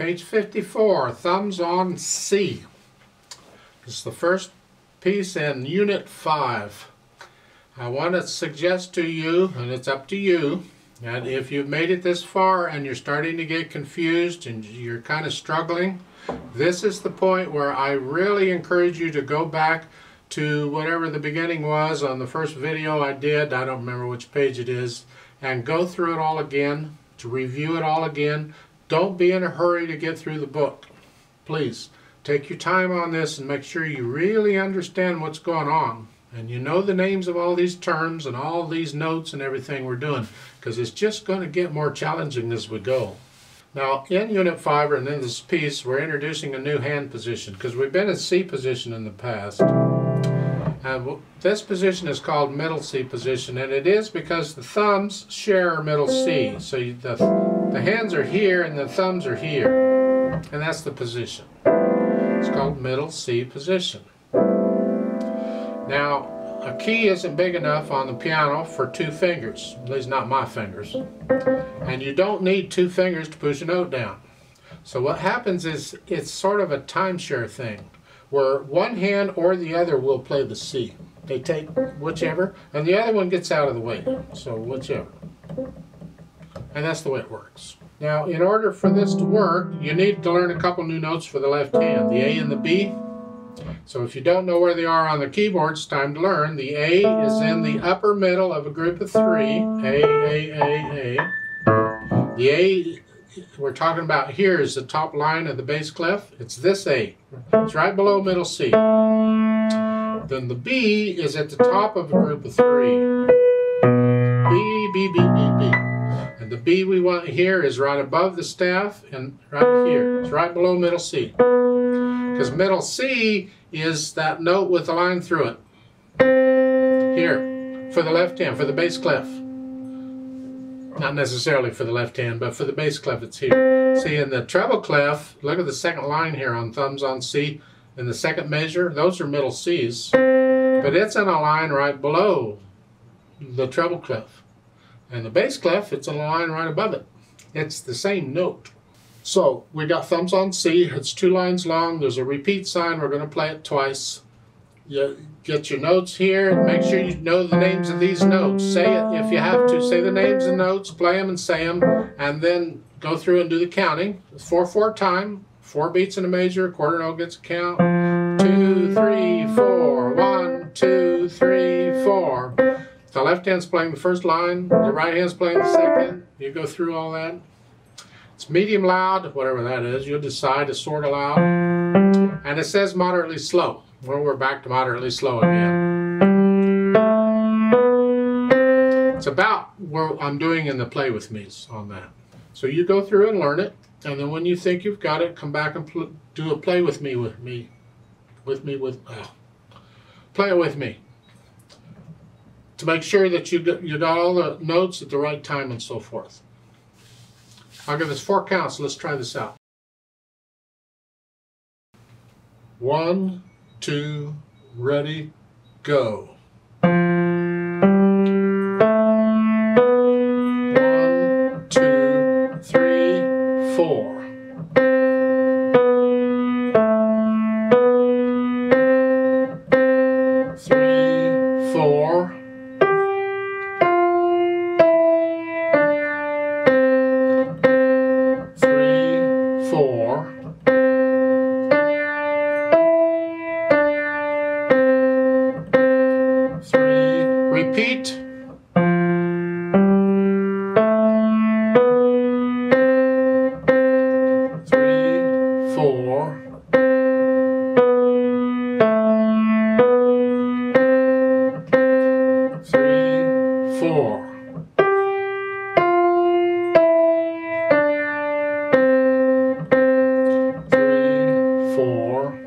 Page 54, thumbs on C. It's the first piece in Unit 5. I want to suggest to you, and it's up to you, that if you've made it this far and you're starting to get confused and you're kind of struggling, this is the point where I really encourage you to go back to whatever the beginning was on the first video I did. I don't remember which page it is, and go through it all again, to review it all again. Don't be in a hurry to get through the book. Please take your time on this and make sure you really understand what's going on, and you know the names of all these terms and all these notes and everything we're doing, because it's just going to get more challenging as we go. Now in Unit 5, and in this piece, we're introducing a new hand position, because we've been in C position in the past. And this position is called middle C position, and it is because the thumbs share middle C. So the hands are here and the thumbs are here, and that's the position. It's called middle C position. Now a key isn't big enough on the piano for two fingers, at least not my fingers, and you don't need two fingers to push a note down. So what happens is it's sort of a timeshare thing, where one hand or the other will play the C. They take whichever, and the other one gets out of the way, so whichever. And that's the way it works. Now, in order for this to work, you need to learn a couple new notes for the left hand, the A and the B. So if you don't know where they are on the keyboard, it's time to learn. The A is in the upper middle of a group of three, A. The A we're talking about here is the top line of the bass clef. It's this A. It's right below middle C. Then the B is at the top of a group of three. B, B, B, B, B. And the B we want here is right above the staff and right here. It's right below middle C. Because middle C is that note with the line through it. Here, for the left hand, for the bass clef. Not necessarily for the left hand, but for the bass clef it's here. See, in the treble clef, look at the second line here on thumbs on C. In the second measure, those are middle C's. But it's in a line right below the treble clef. And the bass clef, it's in a line right above it. It's the same note. So, we got thumbs on C. It's two lines long. There's a repeat sign. We're going to play it twice. You get your notes here and make sure you know the names of these notes. Say it if you have to. Say the names and notes, play them and say them, and then go through and do the counting. 4/4 time, 4 beats in a major, a quarter note gets a count. 2, 3, 4, 1, 2, 3, 4. The left hand's playing the first line, the right hand's playing the second. You go through all that. It's medium loud, whatever that is, you'll decide. It's sort of loud. And it says moderately slow. Well, we're back to moderately slow again. It's about what I'm doing in the play with me's on that. So you go through and learn it, and then when you think you've got it, come back and do a play with me, play it with me, to make sure that you got all the notes at the right time and so forth. I'll give us 4 counts. Let's try this out. 1, 2, ready, go. 1, 2, 3, 4. 3, 4. 3, 4. 3, repeat. 3, 4. 3, 4. 3, 4.